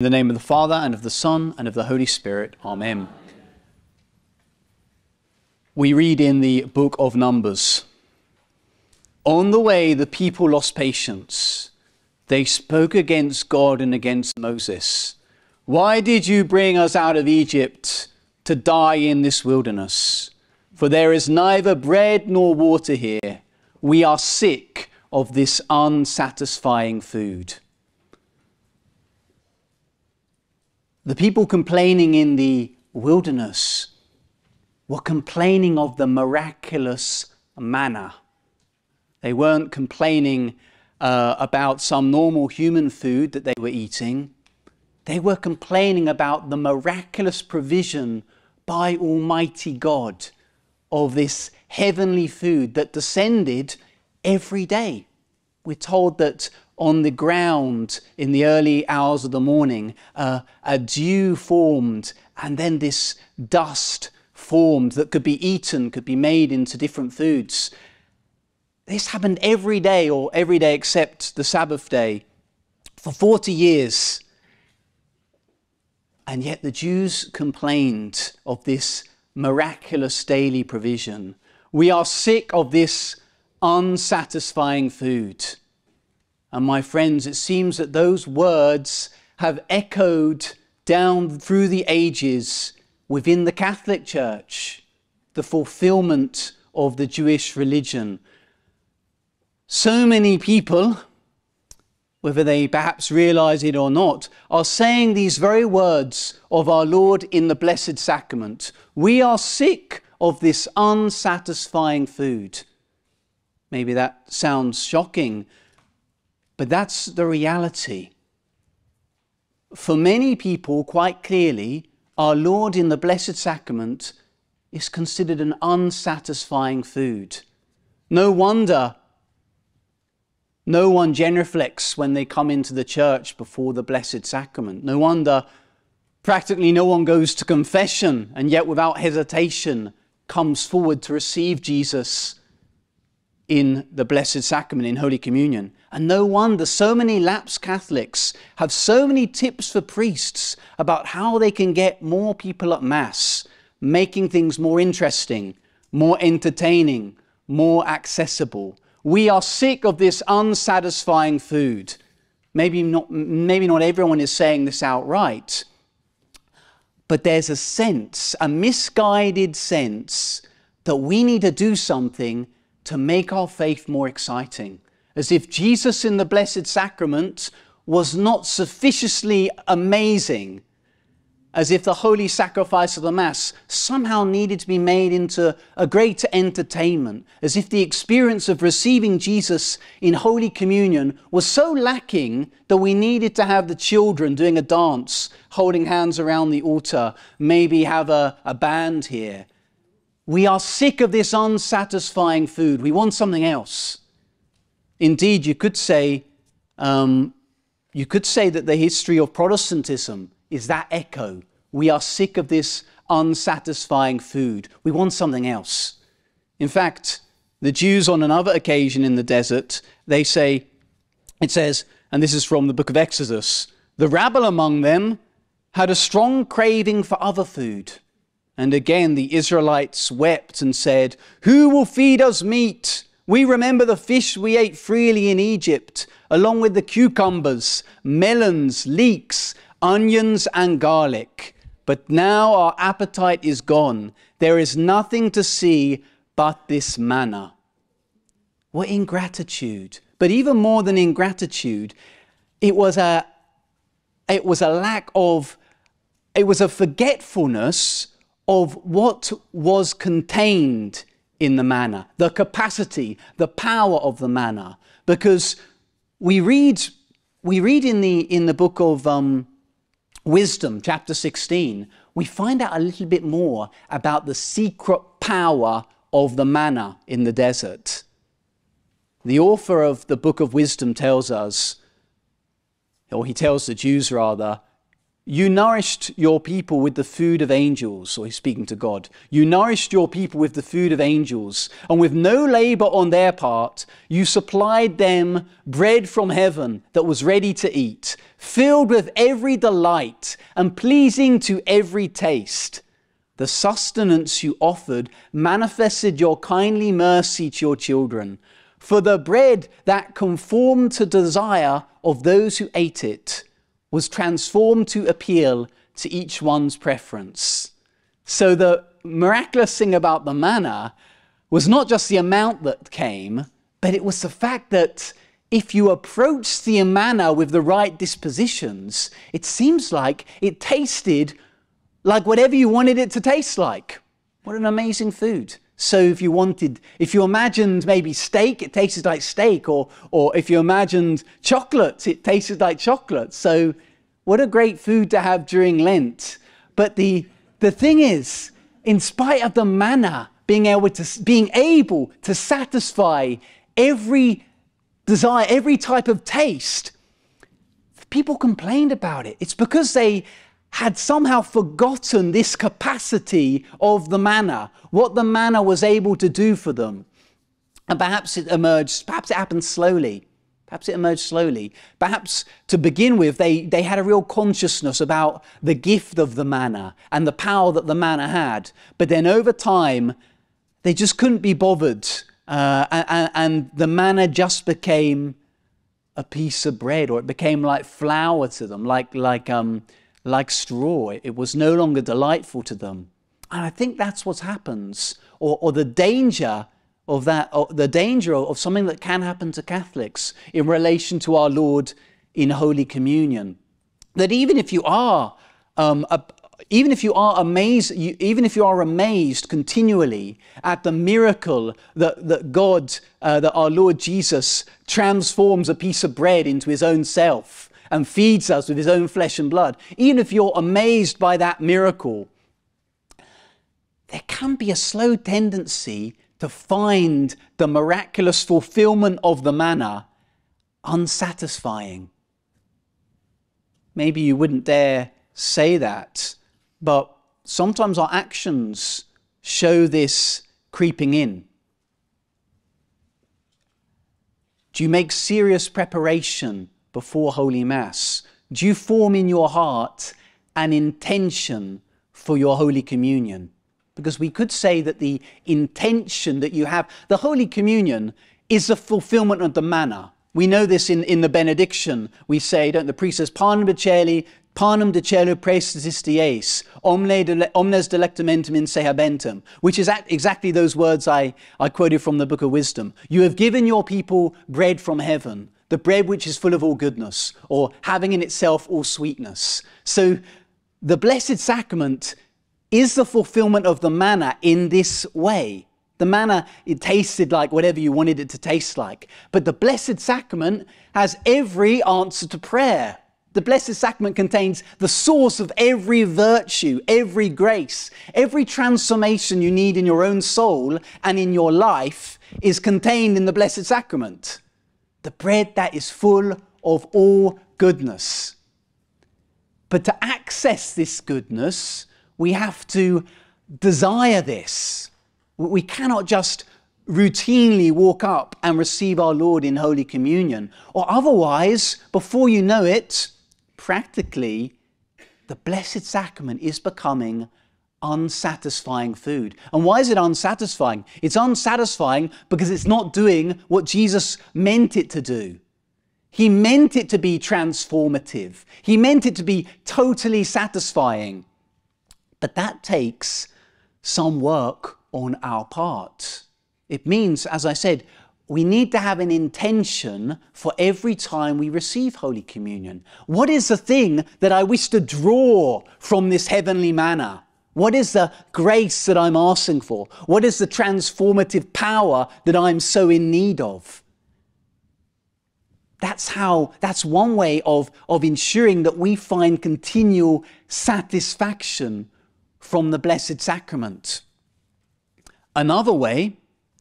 In the name of the Father, and of the Son, and of the Holy Spirit. Amen. We read in the book of Numbers, "On the way the people lost patience. They spoke against God and against Moses. Why did you bring us out of Egypt to die in this wilderness? For there is neither bread nor water here. We are sick of this unsatisfying food." The people complaining in the wilderness were complaining of the miraculous manna. They weren't complaining about some normal human food that they were eating. They were complaining about the miraculous provision by Almighty God of this heavenly food that descended every day. We're told that on the ground in the early hours of the morning, a dew formed, and then this dust formed that could be eaten, could be made into different foods. This happened every day, or every day except the Sabbath day, for 40 years. And yet the Jews complained of this miraculous daily provision. We are sick of this unsatisfying food. And my friends, it seems that those words have echoed down through the ages within the Catholic Church, the fulfillment of the Jewish religion. So many people, whether they perhaps realize it or not, are saying these very words of our Lord in the Blessed Sacrament. We are sick of this unsatisfying food. Maybe that sounds shocking, but that's the reality. For many people, quite clearly, our Lord in the Blessed Sacrament is considered an unsatisfying food. No wonder no one genuflects when they come into the church before the Blessed Sacrament. No wonder practically no one goes to confession, and yet without hesitation comes forward to receive Jesus in the Blessed Sacrament, in Holy Communion. And no wonder so many lapsed Catholics have so many tips for priests about how they can get more people at Mass, making things more interesting, more entertaining, more accessible. We are sick of this unsatisfying food. Maybe not everyone is saying this outright, but there's a sense, a misguided sense, that we need to do something to make our faith more exciting, as if Jesus in the Blessed Sacrament was not sufficiently amazing, as if the holy sacrifice of the Mass somehow needed to be made into a greater entertainment, as if the experience of receiving Jesus in Holy Communion was so lacking that we needed to have the children doing a dance, holding hands around the altar, maybe have a band here. We are sick of this unsatisfying food. We want something else. Indeed, you could say that the history of Protestantism is that echo. We are sick of this unsatisfying food. We want something else. In fact, the Jews on another occasion in the desert, it says, and this is from the book of Exodus, "The rabble among them had a strong craving for other food. And again, the Israelites wept and said, 'Who will feed us meat? We remember the fish we ate freely in Egypt, along with the cucumbers, melons, leeks, onions, and garlic. But now our appetite is gone. There is nothing to see but this manna.'" What ingratitude. But even more than ingratitude, it was a forgetfulness of what was contained in the manna, the capacity, the power of the manna. Because we read in the book of Wisdom, chapter 16, we find out a little bit more about the secret power of the manna in the desert. The author of the book of Wisdom tells us, or he tells the Jews rather, You nourished your people with the food of angels, or he's speaking to God. You nourished your people with the food of angels, and with no labor on their part, you supplied them bread from heaven that was ready to eat, filled with every delight and pleasing to every taste. The sustenance you offered manifested your kindly mercy to your children, for the bread that conformed to desire of those who ate it was transformed to appeal to each one's preference. So the miraculous thing about the manna was not just the amount that came, but it was the fact that if you approach the manna with the right dispositions, it seems like it tasted like whatever you wanted it to taste like. What an amazing food. So if you imagined maybe steak, it tasted like steak, or if you imagined chocolate, it tasted like chocolate. So what a great food to have during Lent. But the thing is, in spite of the manna being able to satisfy every desire, every type of taste, people complained about it. It's because they had somehow forgotten this capacity of the manna, what the manna was able to do for them. And perhaps it emerged, perhaps it happened slowly. Perhaps it emerged slowly. Perhaps to begin with, they had a real consciousness about the gift of the manna and the power that the manna had. But then over time, they just couldn't be bothered. And the manna just became a piece of bread, or it became like flour to them, like straw. It was no longer delightful to them. And I think that's what happens, or the danger of that, or the danger of something that can happen to Catholics in relation to our Lord in Holy Communion. That even if you are amazed continually at the miracle that our Lord Jesus transforms a piece of bread into his own self and feeds us with his own flesh and blood, even if you're amazed by that miracle, there can be a slow tendency to find the miraculous fulfillment of the manna unsatisfying. Maybe you wouldn't dare say that, but sometimes our actions show this creeping in. Do you make serious preparation before Holy Mass? Do you form in your heart an intention for your Holy Communion? Because we could say that the intention that you have, the Holy Communion is the fulfillment of the manna. We know this in the benediction. We say, don't the priest says, panem de celo praestis dies, omnes delectamentum in se habentum, which is exactly those words I quoted from the Book of Wisdom. You have given your people bread from heaven, the bread which is full of all goodness, or having in itself all sweetness. So the Blessed Sacrament is the fulfillment of the manna in this way. The manna, it tasted like whatever you wanted it to taste like. But the Blessed Sacrament has every answer to prayer. The Blessed Sacrament contains the source of every virtue, every grace, every transformation you need in your own soul and in your life is contained in the Blessed Sacrament. The bread that is full of all goodness. But to access this goodness, we have to desire this. We cannot just routinely walk up and receive our Lord in Holy Communion, or otherwise, before you know it, practically, the Blessed Sacrament is becoming unsatisfying food. And why is it unsatisfying? It's unsatisfying because it's not doing what Jesus meant it to do. He meant it to be transformative. He meant it to be totally satisfying. But that takes some work on our part. It means, as I said, we need to have an intention for every time we receive Holy Communion. What is the thing that I wish to draw from this heavenly manna? What is the grace that I'm asking for? What is the transformative power that I'm so in need of? That's one way of ensuring that we find continual satisfaction from the Blessed Sacrament. Another way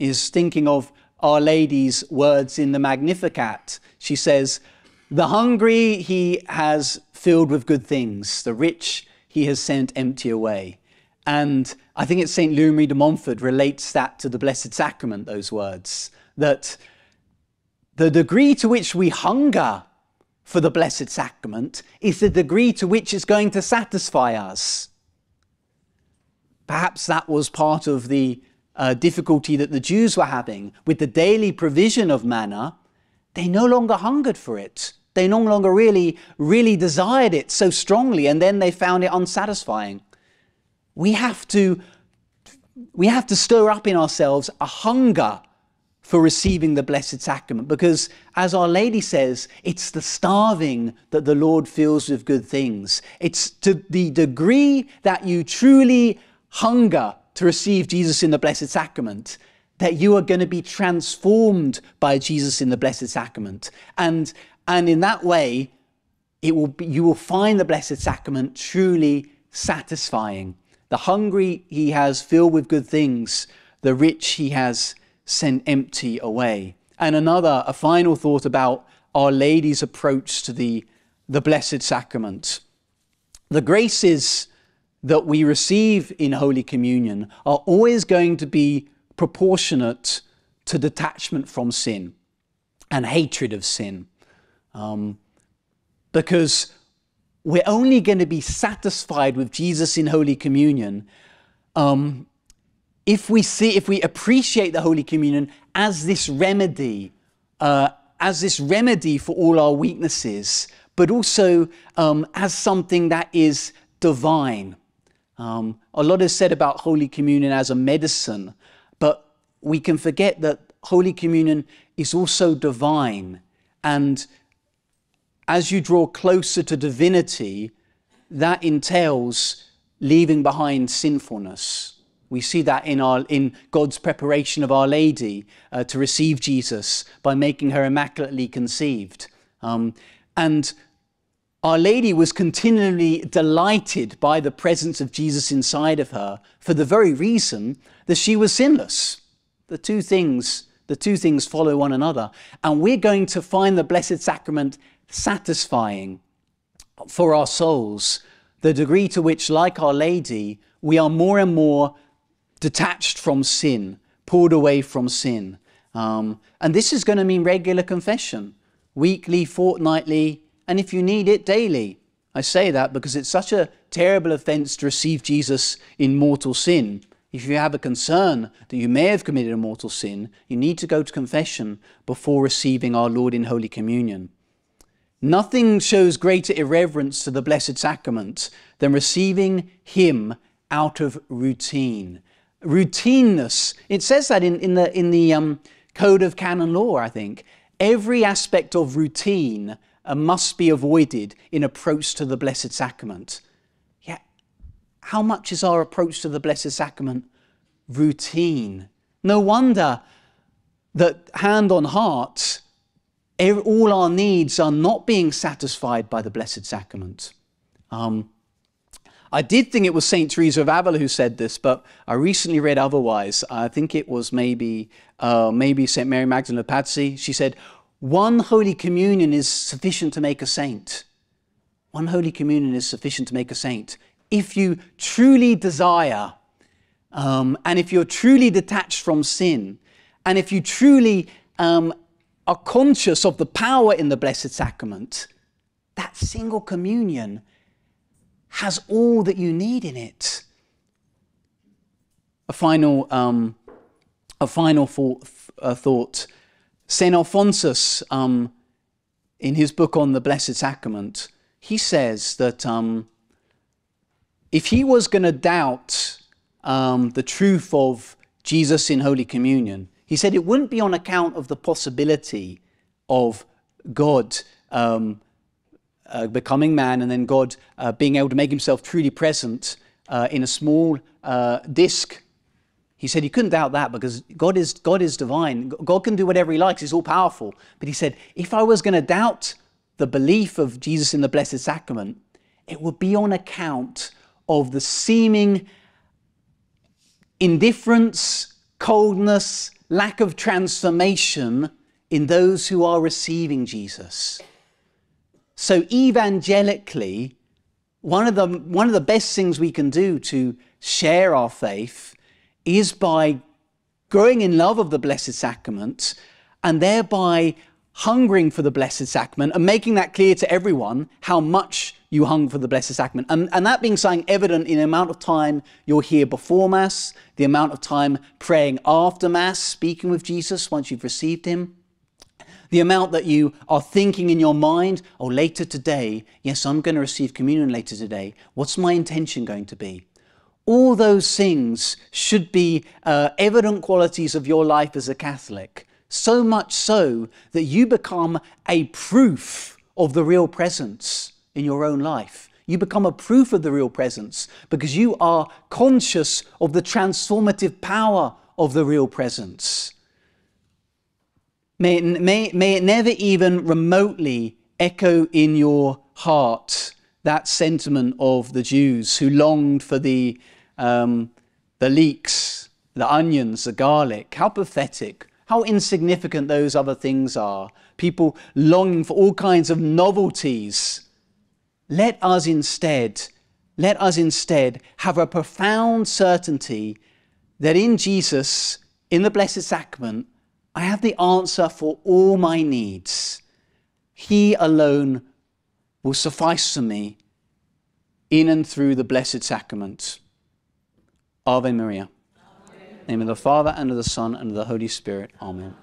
is thinking of Our Lady's words in the Magnificat. She says, the hungry he has filled with good things. The rich he has sent empty away. And I think it's St. Lumary de Montfort relates that to the Blessed Sacrament, those words, that the degree to which we hunger for the Blessed Sacrament is the degree to which it's going to satisfy us. Perhaps that was part of the difficulty that the Jews were having with the daily provision of manna. They no longer hungered for it. They no longer really desired it so strongly, and then they found it unsatisfying. We have to stir up in ourselves a hunger for receiving the Blessed Sacrament, because as Our Lady says, it's the starving that the Lord fills with good things. It's to the degree that you truly hunger to receive Jesus in the Blessed Sacrament that you are going to be transformed by Jesus in the Blessed Sacrament. And in that way, you will find the Blessed Sacrament truly satisfying. The hungry he has filled with good things, the rich he has sent empty away. And a final thought about Our Lady's approach to the Blessed Sacrament. The graces that we receive in Holy Communion are always going to be proportionate to detachment from sin and hatred of sin. Because we're only going to be satisfied with Jesus in Holy Communion if we appreciate the Holy Communion as this remedy, for all our weaknesses, but also as something that is divine. A lot is said about Holy Communion as a medicine, but we can forget that Holy Communion is also divine. And as you draw closer to divinity, that entails leaving behind sinfulness. We see that in God's preparation of Our Lady to receive Jesus by making her immaculately conceived. And Our Lady was continually delighted by the presence of Jesus inside of her for the very reason that she was sinless. The two things follow one another. And we're going to find the Blessed Sacrament satisfying for our souls, the degree to which, like Our Lady, we are more and more detached from sin, pulled away from sin. And this is going to mean regular confession, weekly, fortnightly, and if you need it, daily. I say that because it's such a terrible offense to receive Jesus in mortal sin. If you have a concern that you may have committed a mortal sin, you need to go to confession before receiving our Lord in Holy Communion. Nothing shows greater irreverence to the Blessed Sacrament than receiving him out of routine. Routineness. It says that in the Code of Canon Law, I think. Every aspect of routine must be avoided in approach to the Blessed Sacrament. Yet, how much is our approach to the Blessed Sacrament routine? No wonder that, hand on heart, all our needs are not being satisfied by the Blessed Sacrament. I did think it was St. Teresa of Avila who said this, but I recently read otherwise. I think it was maybe St. Mary Magdalene of Pazzi. She said, one Holy Communion is sufficient to make a saint. One Holy Communion is sufficient to make a saint. If you truly desire, and if you're truly detached from sin, and if you truly are conscious of the power in the Blessed Sacrament, that single communion has all that you need in it. A final thought. St. Alphonsus, in his book on the Blessed Sacrament, he says that if he was going to doubt the truth of Jesus in Holy Communion, he said it wouldn't be on account of the possibility of God becoming man and then God being able to make himself truly present in a small disc. He said he couldn't doubt that because God is divine. God can do whatever he likes. He's all powerful. But he said, if I was going to doubt the belief of Jesus in the Blessed Sacrament, it would be on account of the seeming indifference, coldness, lack of transformation in those who are receiving Jesus. So evangelically, one of the best things we can do to share our faith is by growing in love of the Blessed Sacrament and thereby hungering for the Blessed Sacrament and making that clear to everyone how much you hung for the Blessed Sacrament. And that being something evident in the amount of time you're here before Mass, the amount of time praying after Mass, speaking with Jesus once you've received him, the amount that you are thinking in your mind, oh, later today, yes, I'm going to receive communion later today. What's my intention going to be? All those things should be evident qualities of your life as a Catholic. So much so that you become a proof of the real presence in your own life. You become a proof of the real presence because you are conscious of the transformative power of the real presence. May it never even remotely echo in your heart that sentiment of the Jews who longed for the leeks, the onions, the garlic. How pathetic. How insignificant those other things are. People longing for all kinds of novelties. Let us instead have a profound certainty that in Jesus, in the Blessed Sacrament, I have the answer for all my needs. He alone will suffice for me in and through the Blessed Sacrament. Ave Maria. In the name of the Father, and of the Son, and of the Holy Spirit. Amen.